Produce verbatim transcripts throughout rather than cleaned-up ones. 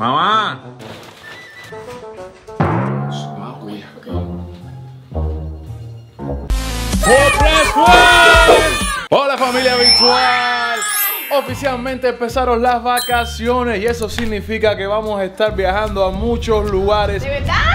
¡Mamá! ¡Hola familia virtual! Oficialmente empezaron las vacaciones y eso significa que vamos a estar viajando a muchos lugares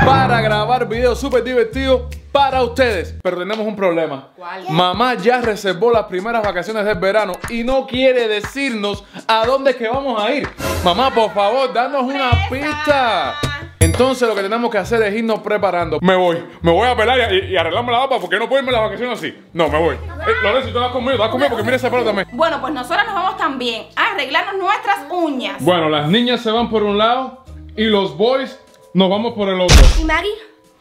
para grabar videos súper divertidos para ustedes. Pero tenemos un problema. ¿Cuál? Mamá ya reservó las primeras vacaciones del verano y no quiere decirnos a dónde es que vamos a ir. Mamá, por favor, danos una pista. Entonces lo que tenemos que hacer es irnos preparando. Me voy, me voy a pelar y, y arreglarme la ropa porque no puedo irme las vacaciones así. No, me voy. Eh, Lorenzo, tú vas conmigo, tú vas conmigo porque mira ese pelo también. Bueno, pues nosotras nos vamos también a arreglarnos nuestras uñas. Bueno, las niñas se van por un lado y los boys nos vamos por el otro. ¿Y Maggie?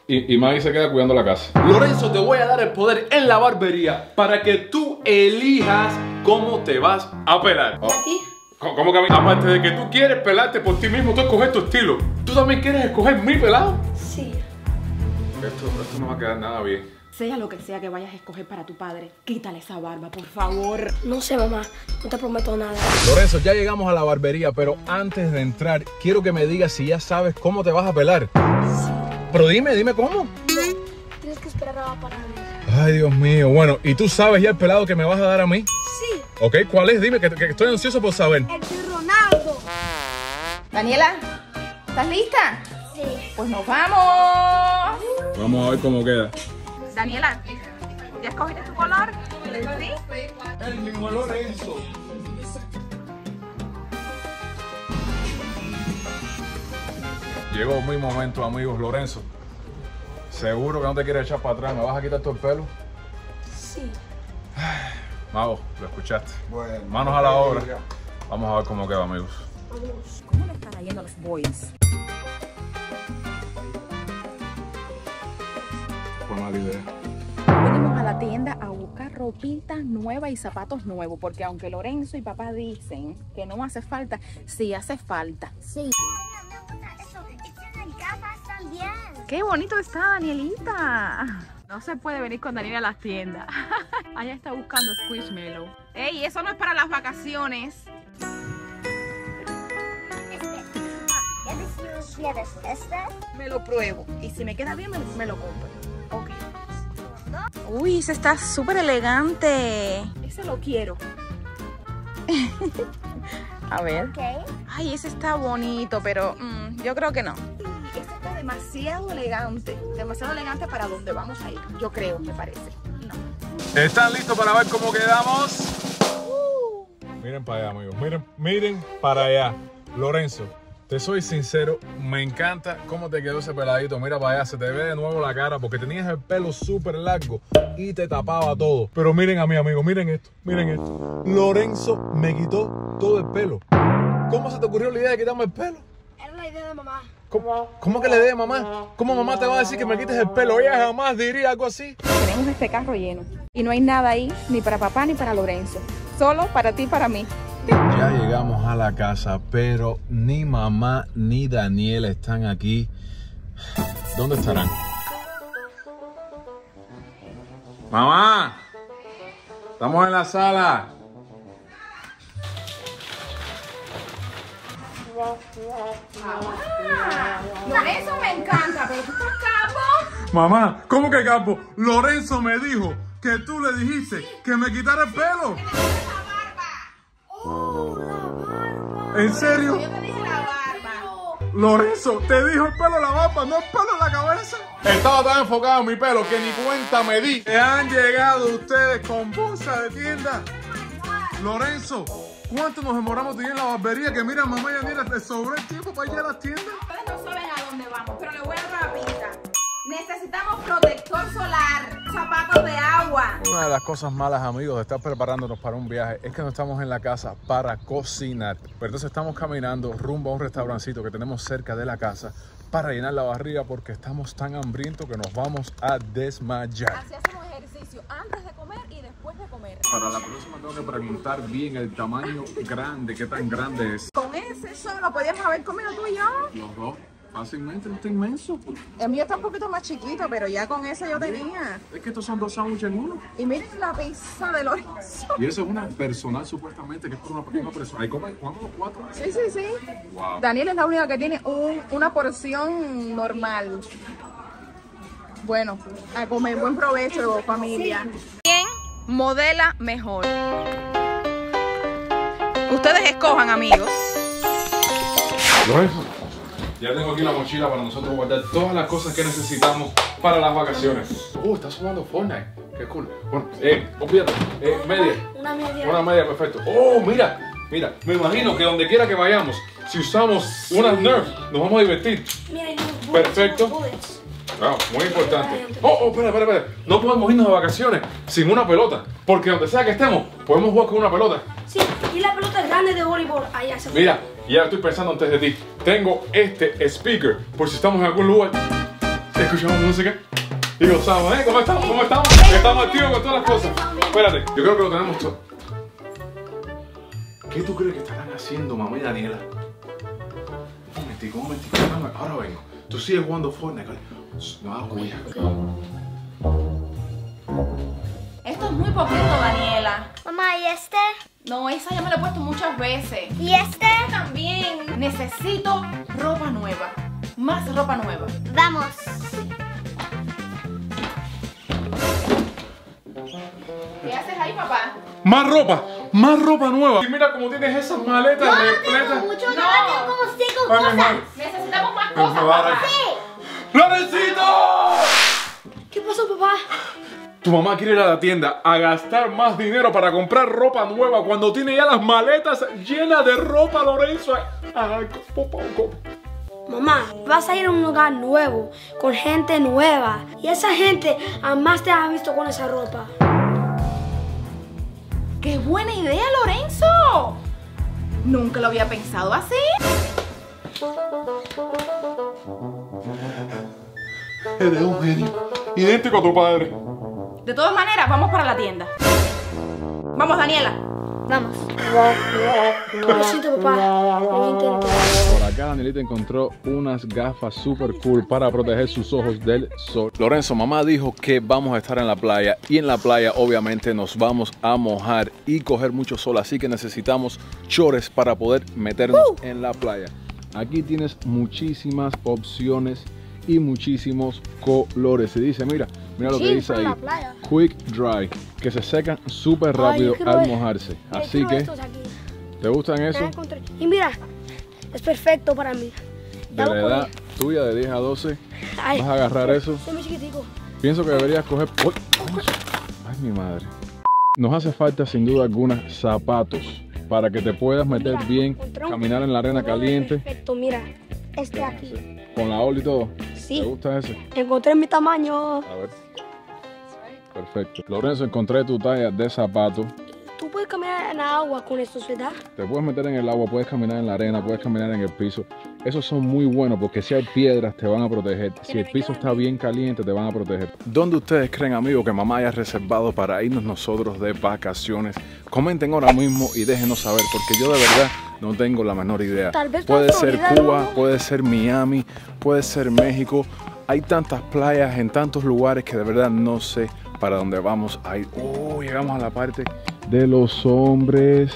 Y, y Maggie se queda cuidando la casa. Lorenzo, te voy a dar el poder en la barbería para que tú elijas cómo te vas a pelar. Oh. ¿Así? ¿Cómo que a mí? Aparte de que tú quieres pelarte por ti mismo, tú escoges tu estilo. ¿Tú también quieres escoger mi pelado? Sí. Esto, esto no va a quedar nada bien. Sea lo que sea que vayas a escoger para tu padre, quítale esa barba, por favor. No sé, mamá, no te prometo nada. Lorenzo, ya llegamos a la barbería, pero antes de entrar, quiero que me digas si ya sabes cómo te vas a pelar. Sí. Pero dime, dime cómo. No, tienes que esperar a la parada. Ay, Dios mío. Bueno, ¿y tú sabes ya el pelado que me vas a dar a mí? Sí. Ok, ¿cuál es? Dime, que, que estoy ansioso por saber. El de Ronaldo. Daniela, ¿estás lista? Sí. Pues nos vamos. Vamos a ver cómo queda. Daniela, ¿ya escogiste tu color? ¿Sí? El mi color es eso. Llegó mi momento, amigos. Lorenzo, ¿seguro que no te quieres echar para atrás? ¿Me vas a quitar todo el pelo? Sí. Mago, lo escuchaste. Bueno, manos a la obra. Vamos a ver cómo queda, amigos. ¿Cómo le están yendo a los boys? Fue mala idea. Venimos a la tienda a buscar ropitas nuevas y zapatos nuevos, porque aunque Lorenzo y papá dicen que no hace falta, sí hace falta. Sí. ¡Qué bonito está, Danielita! No se puede venir con Daniela a las tiendas. Allá está buscando Squishmallow. ¡Ey! Eso no es para las vacaciones. Me lo pruebo. Y si me queda bien, me, me lo compro. Ok. Uy, ese está súper elegante. Ese lo quiero. A ver. Okay. Ay, ese está bonito, pero mmm, yo creo que no. Demasiado elegante, demasiado elegante para donde vamos a ir, yo creo, me parece. No. ¿Están listos para ver cómo quedamos? Uh. Miren para allá, amigos, miren, miren para allá. Lorenzo, te soy sincero, me encanta cómo te quedó ese peladito. Mira para allá, se te ve de nuevo la cara porque tenías el pelo súper largo y te tapaba todo. Pero miren a mí, amigos, miren esto, miren esto. Lorenzo me quitó todo el pelo. ¿Cómo se te ocurrió la idea de quitarme el pelo? Era la idea de mamá. ¿Cómo, ¿Cómo que le dé mamá? ¿Cómo mamá te va a decir que me quites el pelo? Ella jamás diría algo así. Tenemos este carro lleno y no hay nada ahí ni para papá ni para Lorenzo. Solo para ti y para mí. Ya llegamos a la casa, pero ni mamá ni Daniela están aquí. ¿Dónde estarán? ¡Mamá! ¡Estamos en la sala! Mamá, Lorenzo me encanta, pero tú estás capo. Mamá, ¿cómo que capo? Lorenzo me dijo que tú le dijiste sí, que me quitara el sí, pelo. Que me quitara la barba. Oh, la barba. ¿En serio? Yo te dije la barba. Lorenzo, te dijo el pelo en la barba, no el pelo en la cabeza. Estaba tan enfocado en mi pelo que ni cuenta me di. Que han llegado ustedes con bolsa de tienda. Lorenzo, ¿cuánto nos demoramos de ir en la barbería? Que mira, mamá y Daniela, te sobró el tiempo para ir a las tiendas. Ustedes no saben a dónde vamos, pero les voy a dar una pista. Necesitamos protector solar, zapatos de agua. Una de las cosas malas, amigos, de estar preparándonos para un viaje es que no estamos en la casa para cocinar. Pero entonces estamos caminando rumbo a un restaurancito que tenemos cerca de la casa para llenar la barriga porque estamos tan hambrientos que nos vamos a desmayar. Así hacemos ejercicio antes de comer y después de comer. Para la próxima tengo que preguntar bien el tamaño grande, qué tan grande es. Con ese solo podíamos haber comido tú y yo. Los dos. Fácilmente, está inmenso. El mío está un poquito más chiquito, pero ya con ese yo tenía. Es que estos son dos sándwiches en uno. Y miren la pizza de Lorenzo. Y eso es una personal, supuestamente, que es por una pequeña persona. ¿Hay como cuántos? ¿Cuatro? Sí, sí, sí. Wow. Daniela es la única que tiene un, una porción normal. Bueno, a comer. Buen provecho, familia. ¿Quién modela mejor? Ustedes escojan, amigos. Lorenzo, ya tengo aquí la mochila para nosotros guardar todas las cosas que necesitamos para las vacaciones. Uh, estás jugando Fortnite. Qué cool. Bueno, eh, olvídate. Eh, media. Una media. Una media, perfecto. Oh, mira, mira. Me imagino que donde quiera que vayamos, si usamos unas Nerfs, nos vamos a divertir. Mira, yo, perfecto. Wow, muy importante. Oh, oh, espera, espera, espera. No podemos irnos de vacaciones sin una pelota, porque donde sea que estemos, podemos jugar con una pelota. Sí, y la pelota grande de voleibol, allá se. Mira, y ahora estoy pensando antes de ti. Tengo este speaker, por si estamos en algún lugar, escuchamos música y gozamos, ¿eh? ¿Cómo estamos? ¿Cómo estamos? Estamos activos con todas las cosas. Espérate, yo creo que lo tenemos todo. ¿Qué tú crees que estarán haciendo, mamá y Daniela? Un momentico, un momentico, ahora vengo. Tú sigues jugando Fortnite. No, cuya. Esto es muy poquito, Daniela. Mamá, ¿y este? No, esa ya me la he puesto muchas veces. ¿Y este? También. Necesito ropa nueva. Más ropa nueva. Vamos. ¿Qué haces ahí, papá? Más ropa. Más ropa nueva. Y mira cómo tienes esas maletas. No, repletas. Tengo mucho, no, no tengo como cinco cosas. Más. Necesitamos más cosas, papá. Sí. ¡Lorencito! ¿Qué pasó, papá? Tu mamá quiere ir a la tienda a gastar más dinero para comprar ropa nueva cuando tiene ya las maletas llenas de ropa, Lorenzo. Ay, copo, copo. Mamá, vas a ir a un lugar nuevo, con gente nueva. Y esa gente jamás te ha visto con esa ropa. ¡Qué buena idea, Lorenzo! Nunca lo había pensado así. Eres un genio, idéntico a tu padre. De todas maneras, vamos para la tienda. Vamos, Daniela. Vamos. Lo siento, papá. Lo intenté. Por acá Danielita encontró unas gafas super cool para proteger sus ojos del sol. Lorenzo, mamá dijo que vamos a estar en la playa y en la playa obviamente nos vamos a mojar y coger mucho sol, así que necesitamos chores para poder meternos uh. en la playa. Aquí tienes muchísimas opciones y muchísimos colores. Se dice, mira, mira lo que dice ahí, Quick Dry, que se secan súper rápido al mojarse. Así que, ¿te gustan eso? Y mira, es perfecto para mí. De la edad tuya, de diez a doce, vas a agarrar eso. Soy muy chiquitico. Pienso que deberías coger... Ay, mi madre. Nos hace falta, sin duda alguna, zapatos para que te puedas meter bien, caminar en la arena caliente. Perfecto, mira, este aquí. ¿Con la ola y todo? Sí. ¿Te gusta ese? Encontré mi tamaño. A ver. Perfecto. Lorenzo, encontré tu talla de zapato. Tú puedes caminar en la agua con esto, ¿verdad? Te puedes meter en el agua, puedes caminar en la arena, puedes caminar en el piso. Esos son muy buenos porque si hay piedras te van a proteger. Si el piso está bien caliente te van a proteger. ¿Dónde ustedes creen, amigos, que mamá haya reservado para irnos nosotros de vacaciones? Comenten ahora mismo y déjenos saber porque yo de verdad no tengo la menor idea. Tal vez puede ser Cuba, puede ser Miami, puede ser México. Hay tantas playas en tantos lugares que de verdad no sé para dónde vamos a ir. Oh, llegamos a la parte de los hombres.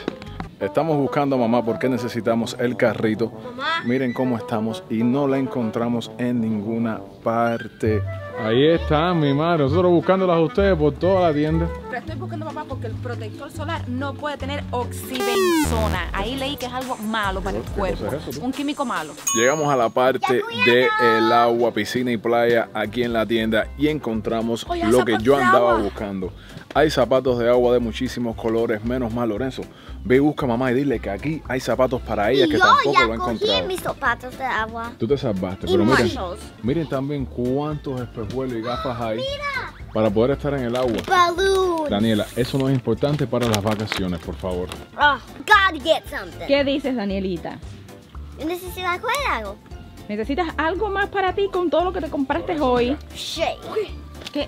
Estamos buscando a mamá porque necesitamos el carrito. Mamá. Miren cómo estamos y no la encontramos en ninguna parte. Ahí está mi madre, nosotros buscándolas a ustedes por toda la tienda. Pero estoy buscando a mamá porque el protector solar no puede tener oxybenzona. Ahí leí que es algo malo para el cuerpo, es un químico malo. Llegamos a la parte del agua, piscina y playa aquí en la tienda y encontramos Oye, lo que yo andaba buscando. Hay zapatos de agua de muchísimos colores, menos mal, Lorenzo. Ve y busca a mamá y dile que aquí hay zapatos para ella y que yo tampoco ya lo he encontrado. Yo cogí mis zapatos de agua. Tú te salvaste, y pero miren, miren también cuántos espejuelos y gafas hay ¡Mira! Para poder estar en el agua. Balloons. Daniela, eso no es importante para las vacaciones, por favor. Oh, gotta get something. ¿Qué dices, Danielita? ¿Necesitas algo? ¿Necesitas algo más para ti con todo lo que te compraste Lorenzo, hoy? Shake. ¿Qué?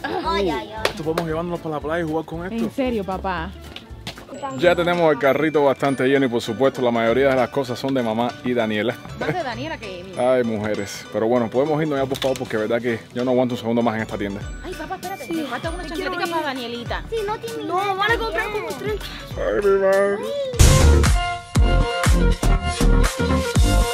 Ay, ay, ay. Esto podemos llevándonos para la playa y jugar con esto. En serio, papá. Ya tenemos el carrito bastante lleno y por supuesto la mayoría de las cosas son de mamá y Daniela. Más de Daniela que mí. Ay, mujeres. Pero bueno, podemos irnos ya por favor porque verdad que yo no aguanto un segundo más en esta tienda. Ay, papá, espérate. Sí. Me falta una chancletica para Danielita. Sí, no tiene. No, van vale a comprar como treinta. Ay, mi madre. Ay.